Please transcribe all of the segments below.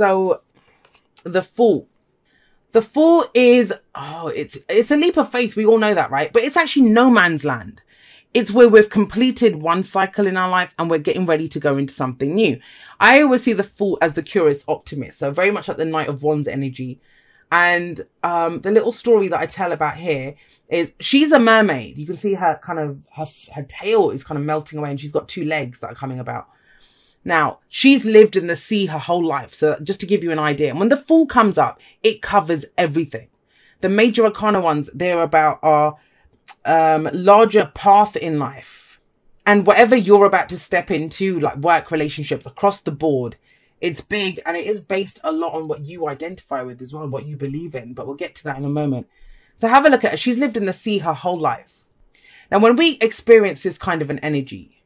So the Fool. The Fool is, oh, it's a leap of faith. We all know that, right? But it's actually no man's land. It's where we've completed one cycle in our life and we're getting ready to go into something new. I always see the Fool as the curious optimist. So very much like the Knight of Wands energy. And the little story that I tell about here is she's a mermaid. You can see her kind of, her tail is kind of melting away and she's got two legs that are coming about. Now, she's lived in the sea her whole life. So just to give you an idea. And when the Fool comes up, it covers everything. The major arcana ones they're about are larger path in life. And whatever you're about to step into, like work, relationships, across the board, it's big and it is based a lot on what you identify with as well, what you believe in. But we'll get to that in a moment. So have a look at her. She's lived in the sea her whole life. Now, when we experience this kind of an energy,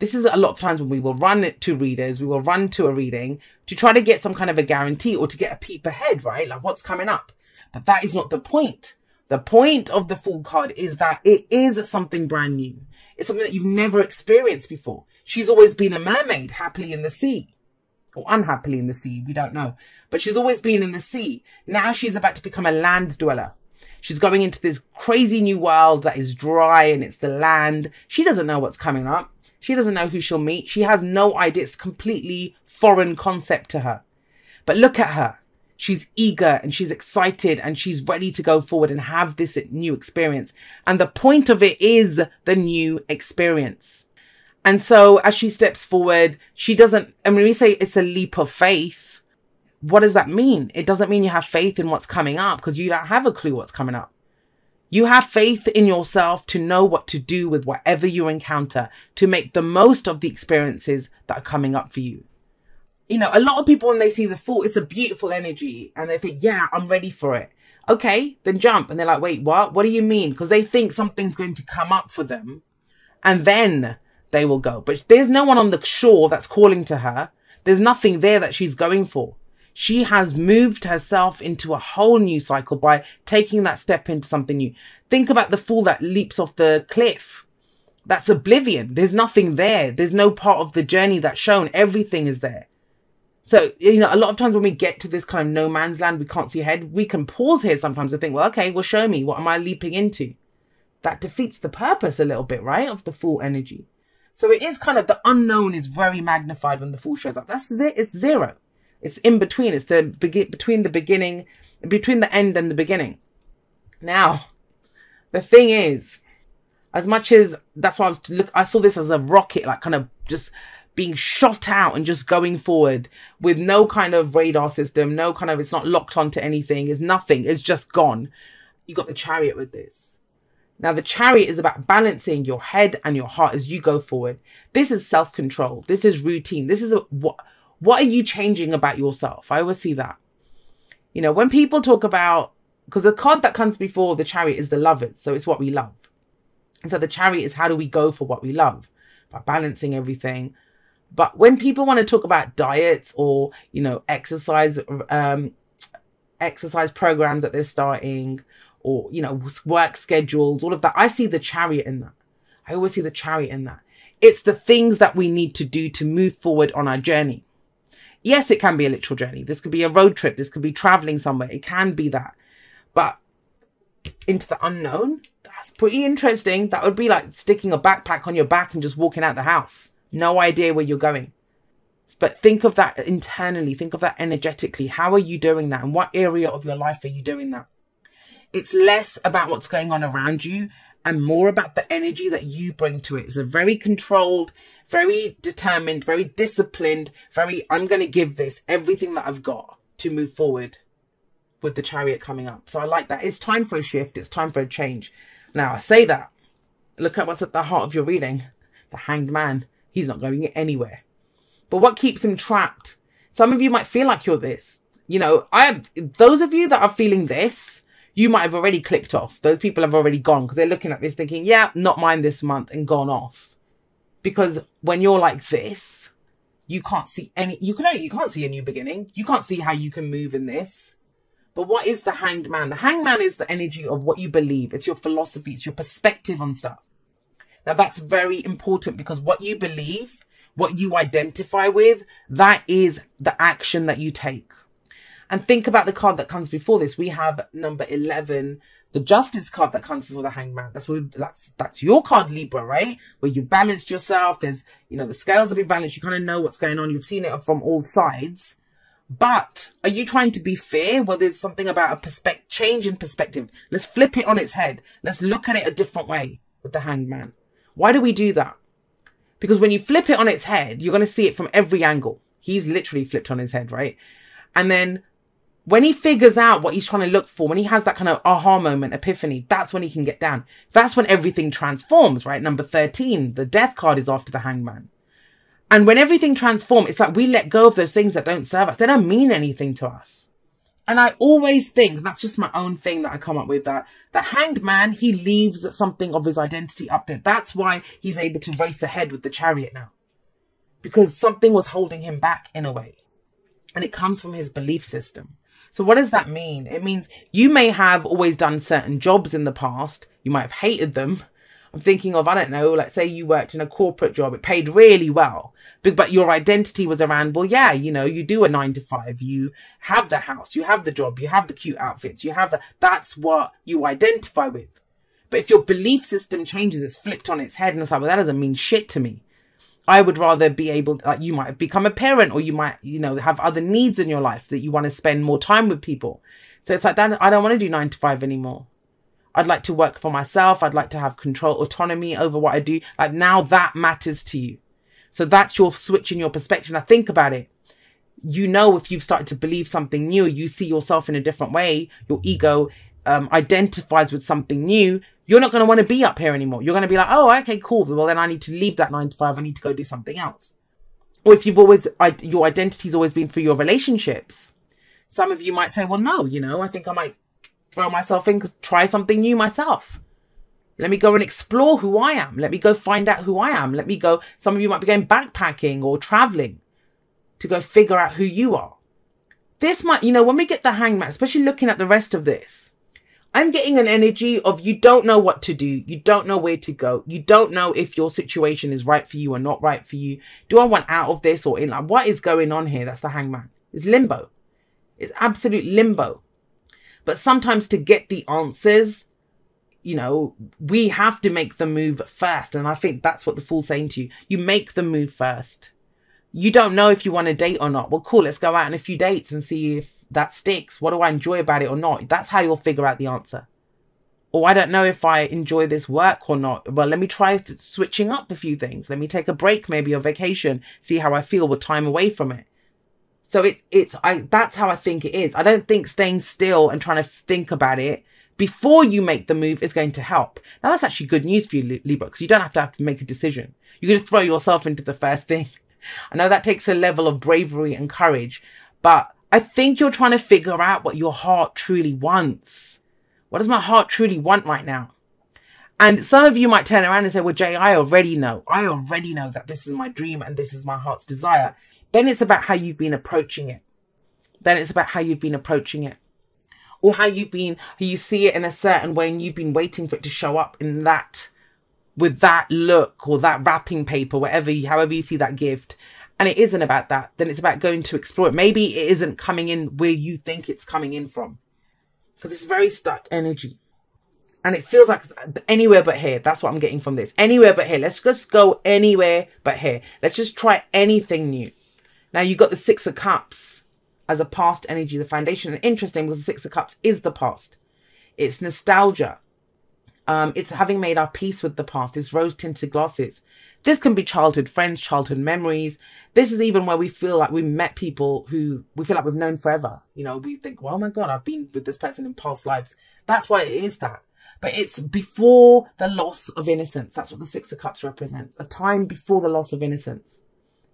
this is a lot of times when we will run to readers, we will run to a reading to try to get some kind of a guarantee or to get a peep ahead, right? Like what's coming up. But that is not the point. The point of the Fool card is that it is something brand new. It's something that you've never experienced before. She's always been a mermaid, happily in the sea or unhappily in the sea. We don't know, but she's always been in the sea. Now she's about to become a land dweller. She's going into this crazy new world that is dry and it's the land. She doesn't know what's coming up. She doesn't know who she'll meet. She has no idea. It's a completely foreign concept to her. But look at her. She's eager and she's excited and she's ready to go forward and have this new experience. And the point of it is the new experience. And so as she steps forward, she doesn't, and when we say it's a leap of faith, what does that mean? It doesn't mean you have faith in what's coming up because you don't have a clue what's coming up. You have faith in yourself to know what to do with whatever you encounter, to make the most of the experiences that are coming up for you. You know, a lot of people, when they see the Fool, it's a beautiful energy and they think, yeah, I'm ready for it. Okay, then jump. And they're like, wait, what? What do you mean? Because they think something's going to come up for them and then they will go. But there's no one on the shore that's calling to her. There's nothing there that she's going for. She has moved herself into a whole new cycle by taking that step into something new. Think about the Fool that leaps off the cliff. That's oblivion. There's nothing there. There's no part of the journey that's shown. Everything is there. So, you know, a lot of times when we get to this kind of no man's land, we can't see ahead. We can pause here sometimes and think, well, okay, well, show me. What am I leaping into? That defeats the purpose a little bit, right, of the Fool energy. So it is kind of the unknown is very magnified when the Fool shows up. That's it. It's zero. It's in between. It's the between the end and the beginning. Now, the thing is, as much as that's why I saw this as a rocket, like kind of just being shot out and just going forward with no kind of radar system, no kind of, it's not locked onto anything. It's nothing. It's just gone. You got the Chariot with this. Now, the Chariot is about balancing your head and your heart as you go forward. This is self-control. This is routine. This is what are you changing about yourself? I always see that. You know, when people talk about, because the card that comes before the Chariot is the Lovers. So it's what we love. And so the Chariot is how do we go for what we love by balancing everything. But when people want to talk about diets or, you know, exercise programs that they're starting or, you know, work schedules, all of that, I see the Chariot in that. I always see the Chariot in that. It's the things that we need to do to move forward on our journey. Yes, it can be a literal journey. This could be a road trip. This could be traveling somewhere. It can be that. But into the unknown, that's pretty interesting. That would be like sticking a backpack on your back and just walking out the house. No idea where you're going. But think of that internally. Think of that energetically. How are you doing that? And what area of your life are you doing that? It's less about what's going on around you and more about the energy that you bring to it. It's a very controlled, very determined, very disciplined, very, I'm going to give this everything that I've got to move forward with the Chariot coming up. So I like that. It's time for a shift. It's time for a change. Now I say that, look at what's at the heart of your reading. The Hanged Man, he's not going anywhere. But what keeps him trapped? Some of you might feel like you're this. You know, those of you that are feeling this, you might have already clicked off. Those people have already gone because they're looking at this thinking, yeah, not mine this month, and gone off. Because when you're like this, you can't see any, you can't see a new beginning. You can't see how you can move in this. But what is the Hanged Man? The Hanged Man is the energy of what you believe. It's your philosophy. It's your perspective on stuff. Now that's very important because what you believe what you identify with, that is the action that you take. And think about the card that comes before this. We have number 11, the Justice card that comes before the Hangman. That's your card, Libra, right? Where you've balanced yourself. There's, you know, the scales have been balanced. You kind of know what's going on. You've seen it from all sides. But are you trying to be fair? Well, there's something about a change in perspective. Let's flip it on its head. Let's look at it a different way with the Hangman. Why do we do that? Because when you flip it on its head, you're going to see it from every angle. He's literally flipped on his head, right? And then when he figures out what he's trying to look for, when he has that kind of aha moment, epiphany, that's when he can get down. That's when everything transforms, right? Number 13, the Death card is after the Hangman. And when everything transforms, it's like we let go of those things that don't serve us. They don't mean anything to us. And I always think, that's just my own thing that I come up with, that the Hanged Man, he leaves something of his identity up there. That's why he's able to race ahead with the Chariot now. Because something was holding him back in a way. And it comes from his belief system. So what does that mean? It means you may have always done certain jobs in the past. You might have hated them. I'm thinking of, I don't know, like say you worked in a corporate job, it paid really well, but your identity was around, well, yeah, you know, you do a 9-to-5, you have the house, you have the job, you have the cute outfits, you have the, that's what you identify with. But if your belief system changes, it's flipped on its head and it's like, well, that doesn't mean shit to me. I would rather be able, like you might become a parent or you might, you know, have other needs in your life that you want to spend more time with people. So it's like that, I don't want to do 9-to-5 anymore. I'd like to work for myself. I'd like to have control, autonomy over what I do. Like now that matters to you. So that's your switch in your perspective. Now think about it. You know, if you've started to believe something new, you see yourself in a different way. Your ego identifies with something new. You're not going to want to be up here anymore. You're going to be like, oh, okay, cool. Well, then I need to leave that 9-to-5. I need to go do something else. Or if you've always, your identity's always been through your relationships. Some of you might say, well, no, you know, I think I might throw myself in, because try something new myself. Let me go and explore who I am. Let me go find out who I am. Let me go. Some of you might be going backpacking or traveling to go figure out who you are. This might, you know, when we get the Hangman, especially looking at the rest of this, I'm getting an energy of you don't know what to do. You don't know where to go. You don't know if your situation is right for you or not right for you. Do I want out of this or in? Like, what is going on here? That's the Hangman. It's limbo. It's absolute limbo. But sometimes to get the answers, you know, we have to make the move first. And I think that's what the Fool's saying to you. You make the move first. You don't know if you want to date or not. Well, cool, let's go out on a few dates and see if that sticks. What do I enjoy about it or not? That's how you'll figure out the answer. Or I don't know if I enjoy this work or not. Well, let me try switching up a few things. Let me take a break, maybe a vacation, see how I feel with time away from it. So that's how I think it is. I don't think staying still and trying to think about it before you make the move is going to help. Now, that's actually good news for you, Libra, because you don't have to make a decision. You're going to throw yourself into the first thing. I know that takes a level of bravery and courage, but I think you're trying to figure out what your heart truly wants. What does my heart truly want right now? And some of you might turn around and say, well, Jay, I already know. I already know that this is my dream and this is my heart's desire. Then it's about how you've been approaching it. Or how you've been, you see it in a certain way and you've been waiting for it to show up in that, with that look or that wrapping paper, whatever, however you see that gift. And it isn't about that. Then it's about going to explore it. Maybe it isn't coming in where you think it's coming in from. Because it's very stuck energy. And it feels like anywhere but here. That's what I'm getting from this. Anywhere but here. Let's just go anywhere but here. Let's just try anything new. Now, you've got the Six of Cups as a past energy, the foundation. And interesting, because the Six of Cups is the past. It's nostalgia. It's having made our peace with the past. It's rose-tinted glasses. This can be childhood friends, childhood memories. This is even where we feel like we met people who we feel like we've known forever. You know, we think, well, oh my God, I've been with this person in past lives. That's why it is that. But it's before the loss of innocence. That's what the Six of Cups represents. A time before the loss of innocence.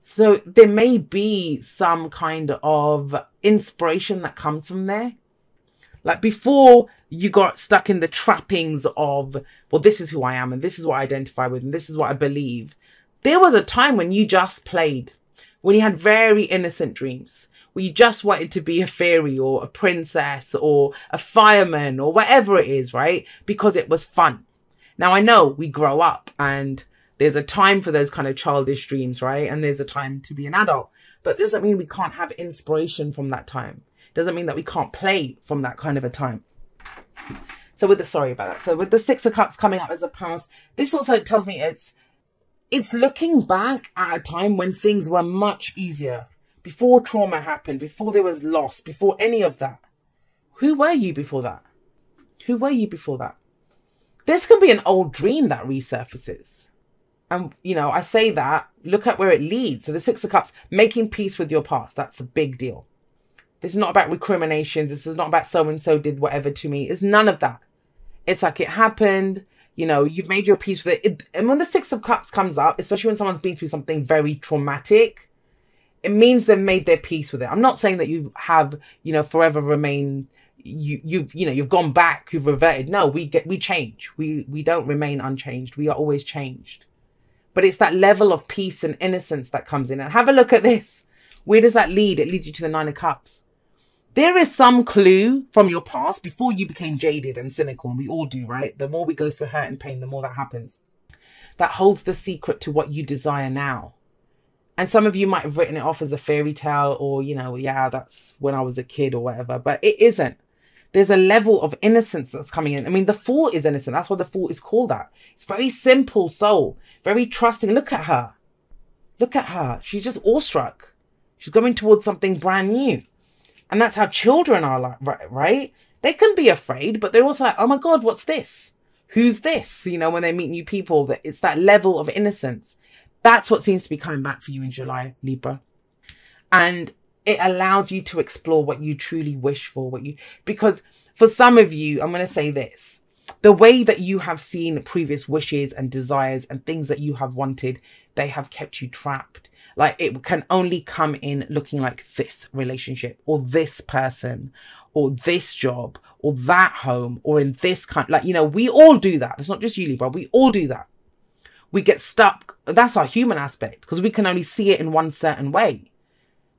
So there may be some kind of inspiration that comes from there. Like before you got stuck in the trappings of, well, this is who I am and this is what I identify with and this is what I believe. There was a time when you just played, when you had very innocent dreams, where you just wanted to be a fairy or a princess or a fireman or whatever it is, right? Because it was fun. Now, I know we grow up and There's a time for those kind of childish dreams, right? And there's a time to be an adult. But it doesn't mean we can't have inspiration from that time. It doesn't mean that we can't play from that kind of a time. So with the, sorry about that. So with the Six of Cups coming up as a past, this also tells me it's looking back at a time when things were much easier. Before trauma happened, before there was loss, before any of that. Who were you before that? Who were you before that? This could be an old dream that resurfaces. And, you know, I say that, look at where it leads. So the Six of Cups, making peace with your past. That's a big deal. This is not about recriminations. This is not about so-and-so did whatever to me. It's none of that. It's like it happened. You know, you've made your peace with it. And when the Six of Cups comes up, especially when someone's been through something very traumatic, it means they've made their peace with it. I'm not saying that you have, you know, forever remain, you've gone back, you've reverted. No, we change. We don't remain unchanged. We are always changed. But it's that level of peace and innocence that comes in. And have a look at this. Where does that lead? It leads you to the Nine of Cups. There is some clue from your past before you became jaded and cynical. And we all do, right? The more we go through hurt and pain, the more that happens. That holds the secret to what you desire now. And some of you might have written it off as a fairy tale or, you know, yeah, that's when I was a kid or whatever. But it isn't. There's a level of innocence that's coming in. I mean, the Fool is innocent. That's why the Fool is called that. It's very simple soul, very trusting. Look at her. Look at her. She's just awestruck. She's going towards something brand new. And that's how children are like, right? They can be afraid, but they're also like, oh my God, what's this? Who's this? You know, when they meet new people, but it's that level of innocence. That's what seems to be coming back for you in July, Libra. And it allows you to explore what you truly wish for, because for some of you, I'm going to say this, the way that you have seen previous wishes and desires and things that you have wanted, they have kept you trapped. Like it can only come in looking like this relationship or this person or this job or that home or in this country. Like, you know, we all do that. It's not just you, Libra. We all do that. We get stuck. That's our human aspect because we can only see it in one certain way.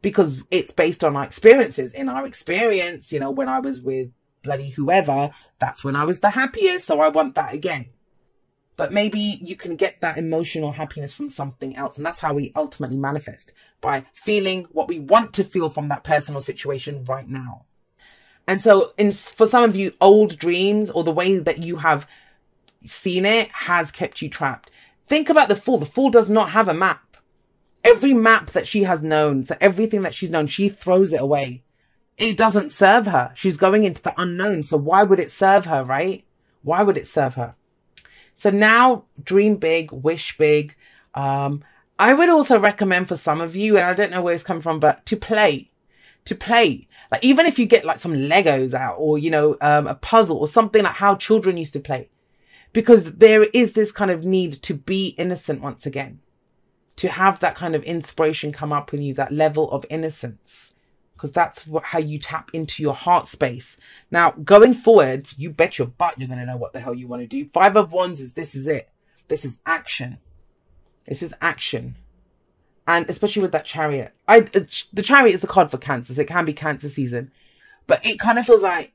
Because it's based on our experiences. In our experience, you know, when I was with bloody whoever, that's when I was the happiest. So I want that again. But maybe you can get that emotional happiness from something else. And that's how we ultimately manifest, by feeling what we want to feel from that personal situation right now. And so for some of you, old dreams or the way that you have seen it has kept you trapped. Think about the Fool. The Fool does not have a map. Every map that she has known, so everything that she's known, she throws it away. It doesn't serve her. She's going into the unknown. So why would it serve her, right? Why would it serve her? So now dream big, wish big. I would also recommend for some of you, and I don't know where it's come from, but to play. Like even if you get like some Legos out or, you know, a puzzle or something like how children used to play, because there is this kind of need to be innocent once again. To have that kind of inspiration come up in you, that level of innocence, because that's how you tap into your heart space. Now, going forward, you bet your butt you're going to know what the hell you want to do. Five of Wands is this is it. This is action. This is action. And especially with that Chariot. The Chariot is the card for Cancer. So it can be Cancer season. But it kind of feels like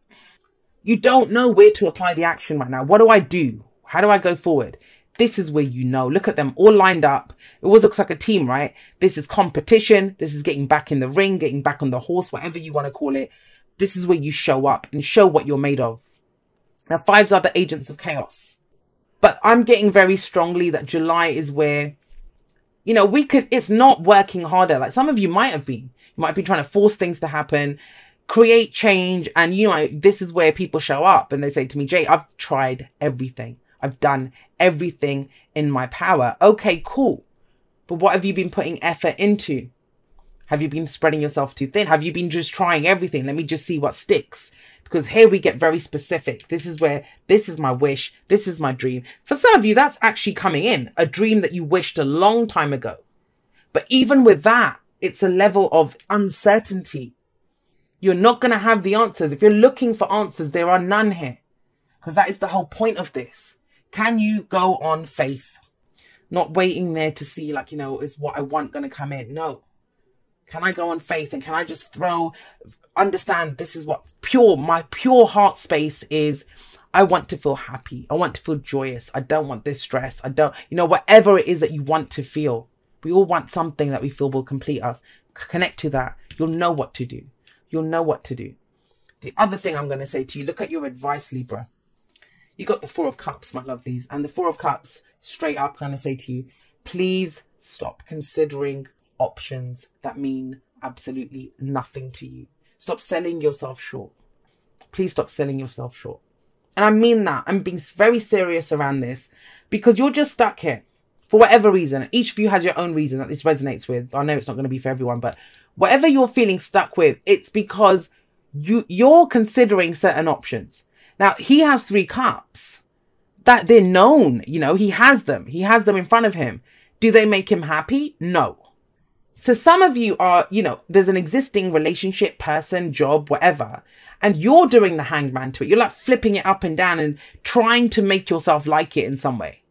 you don't know where to apply the action right now. What do I do? How do I go forward? This is where you know. Look at them all lined up. It always looks like a team, right? This is competition. This is getting back in the ring, getting back on the horse, whatever you want to call it. This is where you show up and show what you're made of. Now, fives are the agents of chaos. But I'm getting very strongly that July is where, you know, it's not working harder. Like some of you might have been. You might be trying to force things to happen, create change. And, you know, this is where people show up and they say to me, Jay, I've tried everything. I've done everything in my power. Okay, cool. But what have you been putting effort into? Have you been spreading yourself too thin? Have you been just trying everything? Let me just see what sticks. Because here we get very specific. This is where, this is my wish. This is my dream. For some of you, that's actually coming in. A dream that you wished a long time ago. But even with that, it's a level of uncertainty. You're not going to have the answers. If you're looking for answers, there are none here. Because that is the whole point of this. Can you go on faith? Not waiting there to see like, you know, is what I want going to come in? No. Can I go on faith and can I just understand this is what my pure heart space is. I want to feel happy. I want to feel joyous. I don't want this stress. I don't, you know, whatever it is that you want to feel. We all want something that we feel will complete us. Connect to that. You'll know what to do. You'll know what to do. The other thing I'm going to say to you, look at your advice, Libra. You got the Four of Cups, my lovelies. And the Four of Cups, straight up, I'm going to say to you, please stop considering options that mean absolutely nothing to you. Stop selling yourself short. Please stop selling yourself short. And I mean that. I'm being very serious around this because you're just stuck here for whatever reason. Each of you has your own reason that this resonates with. I know it's not going to be for everyone, but whatever you're feeling stuck with, it's because you're considering certain options. Now, he has 3 cups that they're known. You know, he has them. He has them in front of him. Do they make him happy? No. So some of you are, you know, there's an existing relationship, person, job, whatever, and you're doing the hangman to it. You're like flipping it up and down and trying to make yourself like it in some way.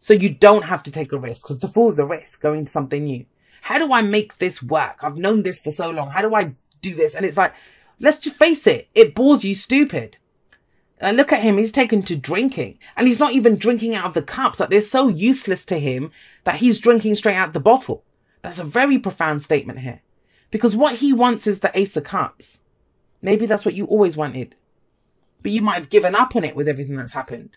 So you don't have to take a risk, because the fool's a risk going to something new. How do I make this work? I've known this for so long. How do I do this? And it's like, let's just face it. It bores you stupid. And look at him. He's taken to drinking, and he's not even drinking out of the cups. Like, they're so useless to him that he's drinking straight out the bottle. That's a very profound statement here, because what he wants is the Ace of Cups. Maybe that's what you always wanted, but you might have given up on it with everything that's happened.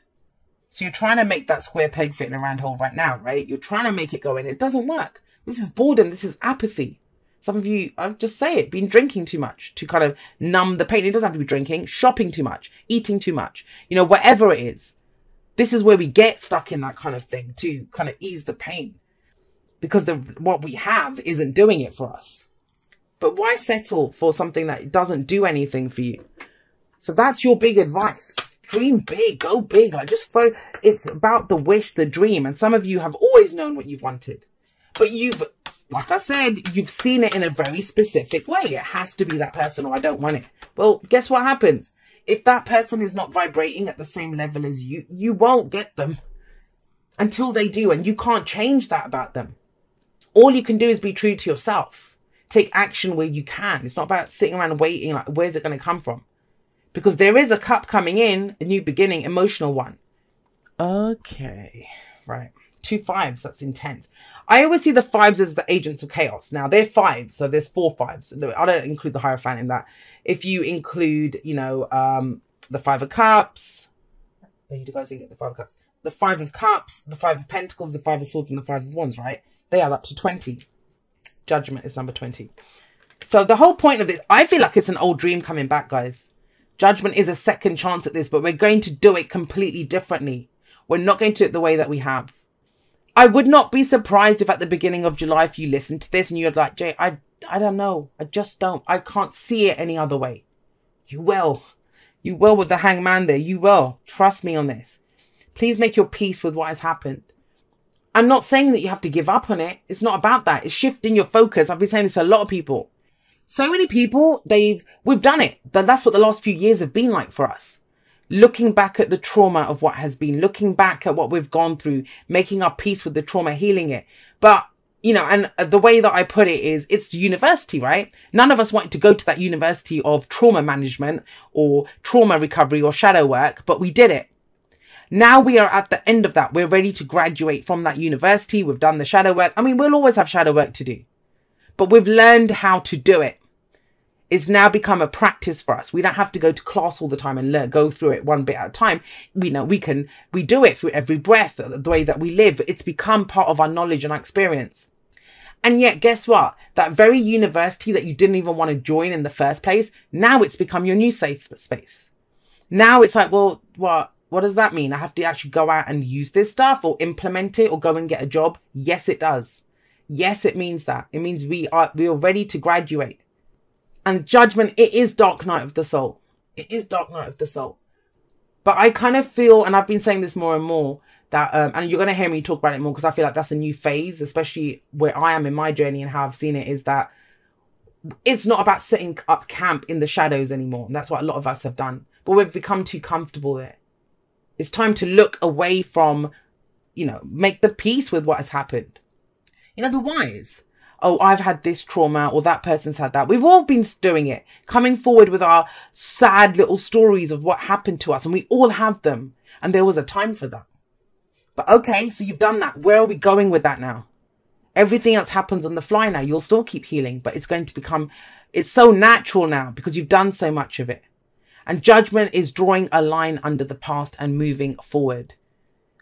So you're trying to make that square peg fit in a round hole right now, right? You're trying to make it go in. It doesn't work. This is boredom. This is apathy. Some of you, I'll just say it, been drinking too much to kind of numb the pain. It doesn't have to be drinking, shopping too much, eating too much, you know, whatever it is. This is where we get stuck in that kind of thing to kind of ease the pain. Because what we have isn't doing it for us. But why settle for something that doesn't do anything for you? So that's your big advice. Dream big, go big. Like, just throw, it's about the wish, the dream. And some of you have always known what you've wanted. But you've, like I said, you've seen it in a very specific way. It has to be that person, or I don't want it. Well, guess what happens? If that person is not vibrating at the same level as you, you won't get them until they do. And you can't change that about them. All you can do is be true to yourself. Take action where you can. It's not about sitting around waiting, like, where's it going to come from? Because there is a cup coming in, a new beginning, emotional one. Okay, right. 2 5s, that's intense. I always see the 5s as the agents of chaos. Now, they're 5s, so there's 4 5s. I don't include the Hierophant in that. If you include, you know, the 5 of Cups, you guys didn't get the 5 of Cups. The 5 of Cups, the 5 of Pentacles, the 5 of Swords, and the 5 of Wands, right? They are up to 20. Judgment is number 20. So the whole point of this, I feel like it's an old dream coming back, guys. Judgment is a second chance at this, but we're going to do it completely differently. We're not going to do it the way that we have. I would not be surprised if at the beginning of July, if you listened to this and you're like, Jay, I don't know. I just don't. I can't see it any other way. You will. You will with the hangman there. You will. Trust me on this. Please make your peace with what has happened. I'm not saying that you have to give up on it. It's not about that. It's shifting your focus. I've been saying this to a lot of people. So many people, we've done it. That's what the last few years have been like for us. Looking back at the trauma of what has been, looking back at what we've gone through, making our peace with the trauma, healing it. But, you know, and the way that I put it is, it's university, right? None of us wanted to go to that university of trauma management or trauma recovery or shadow work, but we did it. Now we are at the end of that. We're ready to graduate from that university. We've done the shadow work. I mean, we'll always have shadow work to do, but we've learned how to do it. It's now become a practice for us. We don't have to go to class all the time and learn, go through it one bit at a time. We know we do it through every breath, the way that we live. It's become part of our knowledge and our experience. And yet, guess what? That very university that you didn't even want to join in the first place, now it's become your new safe space. Now it's like, well, what does that mean? I have to actually go out and use this stuff or implement it or go and get a job? Yes, it does. Yes, it means that. It means we are ready to graduate. And judgment, it is dark night of the soul. It is dark night of the soul. But I kind of feel, and I've been saying this more and more, that, and you're going to hear me talk about it more because I feel like that's a new phase, especially where I am in my journey and how I've seen it, is that it's not about setting up camp in the shadows anymore. And that's what a lot of us have done. But we've become too comfortable there. It's time to look away from, you know, make the peace with what has happened. You know, the whys. oh, I've had this trauma or that person's had that. We've all been doing it, coming forward with our sad little stories of what happened to us. And we all have them. And there was a time for that. But okay, so you've done that. Where are we going with that now? Everything else happens on the fly now. You'll still keep healing, but it's going to become, it's so natural now because you've done so much of it. And judgment is drawing a line under the past and moving forward.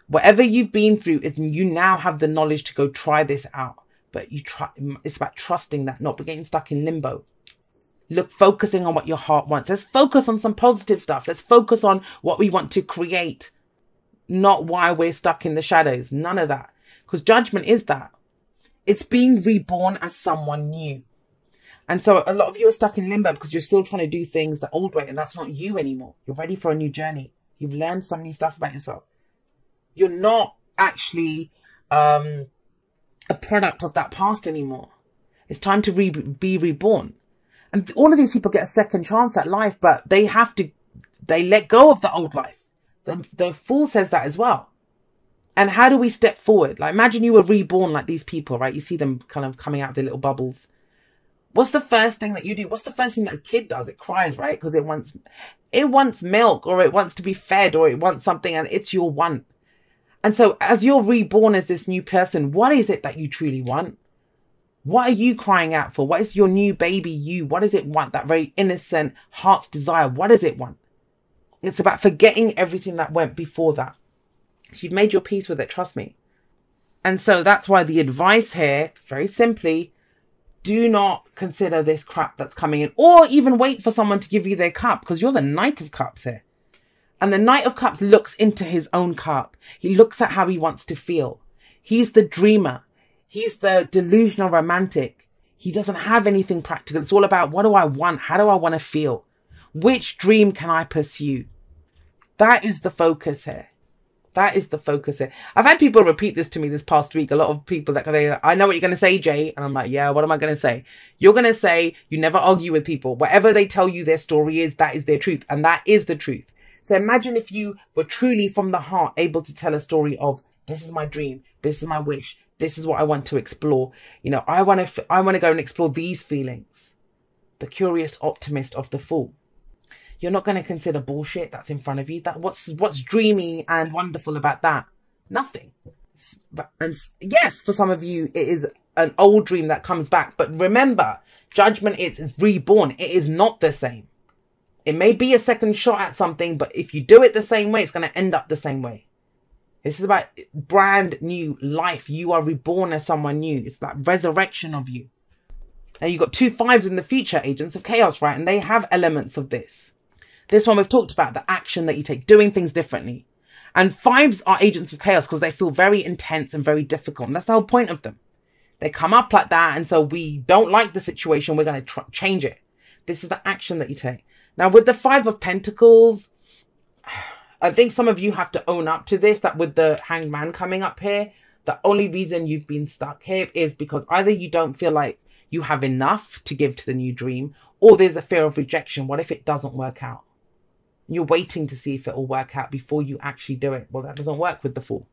Whatever you've been through, you now have the knowledge to go try this out. But you try, it's about trusting that, not getting stuck in limbo. Look, focusing on what your heart wants. Let's focus on some positive stuff. Let's focus on what we want to create, not why we're stuck in the shadows. None of that. Because judgment is that. It's being reborn as someone new. And so a lot of you are stuck in limbo because you're still trying to do things the old way. And that's not you anymore. You're ready for a new journey. You've learned some new stuff about yourself. You're not actually a product of that past anymore. It's time to be reborn. And all of these people get a second chance at life, but they have to, they let go of the old life. The Fool says that as well. And how do we step forward? Like, imagine you were reborn like these people, right? You see them kind of coming out of their little bubbles. What's the first thing that you do? What's the first thing that a kid does? It cries, right? Because it wants milk, or it wants to be fed, or it wants something, and it's your want. And so as you're reborn as this new person, what is it that you truly want? What are you crying out for? What is your new baby you? What does it want? That very innocent heart's desire. What does it want? It's about forgetting everything that went before that. So you've made your peace with it, trust me. And so that's why the advice here, very simply, do not consider this crap that's coming in, or even wait for someone to give you their cup, because you're the Knight of Cups here. And the Knight of Cups looks into his own cup. He looks at how he wants to feel. He's the dreamer. He's the delusional romantic. He doesn't have anything practical. It's all about, what do I want? How do I want to feel? Which dream can I pursue? That is the focus here. That is the focus here. I've had people repeat this to me this past week. A lot of people that they, I know what you're going to say, Jay. And I'm like, yeah, what am I going to say? You're going to say, you never argue with people. Whatever they tell you their story is, that is their truth. And that is the truth. So imagine if you were truly from the heart able to tell a story of, this is my dream, this is my wish, this is what I want to explore. You know, I want to go and explore these feelings. The curious optimist of the Fool. You're not going to consider bullshit that's in front of you. That what's dreamy and wonderful about that? Nothing. And yes, for some of you, it is an old dream that comes back. But remember, judgment is reborn. It is not the same. It may be a second shot at something, but if you do it the same way, it's going to end up the same way. This is about brand new life. You are reborn as someone new. It's that resurrection of you. And you've got 2 5s in the future, Agents of Chaos, right? And they have elements of this. This one we've talked about, the action that you take, doing things differently. And 5s are Agents of Chaos because they feel very intense and very difficult. And that's the whole point of them. They come up like that. And so we don't like the situation. We're going to change it. This is the action that you take. Now, with the 5 of Pentacles, I think some of you have to own up to this, that with the Hanged Man coming up here, the only reason you've been stuck here is because either you don't feel like you have enough to give to the new dream, or there's a fear of rejection. What if it doesn't work out? You're waiting to see if it will work out before you actually do it. Well, that doesn't work with the Fool.